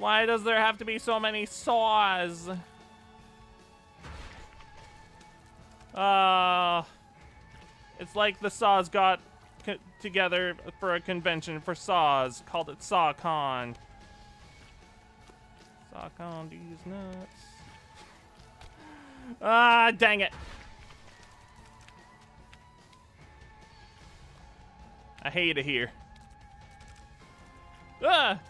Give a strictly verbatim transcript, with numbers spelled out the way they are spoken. Why does there have to be so many saws? Uh, it's like the saws got co together for a convention for saws, called it SawCon. SawCon these nuts. Ah, dang it. I hate it here. Ah!